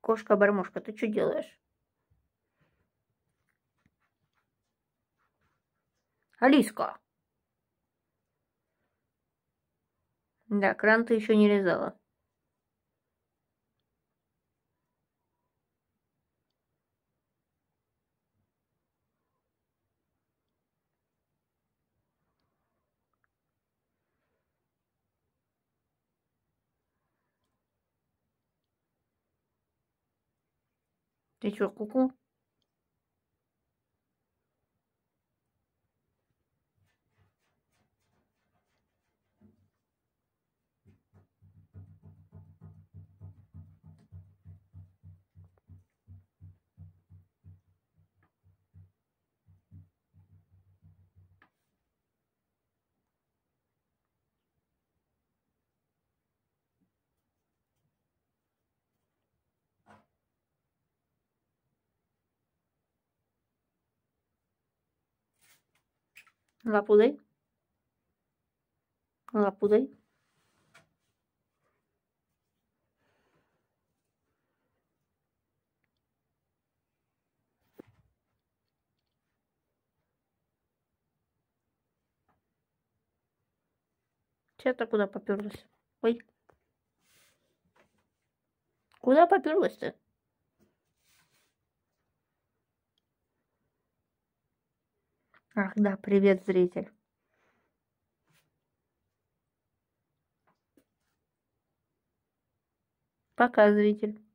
Кошка-бармошка, ты что делаешь? Алиска! Да, кран ты еще не лизала. Ты чё, ку-ку? Лапу дай. Лапу дай. Тебя-то куда попёрлась? Ой. Куда попёрлась-то? Ах, да, привет, зритель. Пока, зритель.